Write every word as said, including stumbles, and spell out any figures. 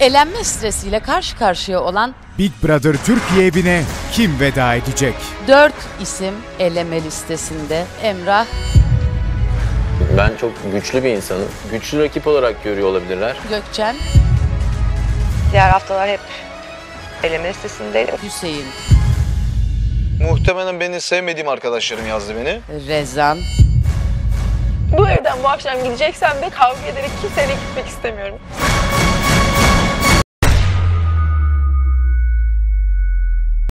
Elenme stresiyle karşı karşıya olan Big Brother Türkiye evine kim veda edecek? Dört isim eleme listesinde. Emrah. Ben çok güçlü bir insanım. Güçlü rakip olarak görüyor olabilirler. Gökçen. Diğer haftalar hep eleme listesindeydim. Hüseyin. Muhtemelen beni sevmediğim arkadaşlarım yazdı beni. Rezan. Bu evden bu akşam gideceksem de kavga ederek kimseyle gitmek istemiyorum.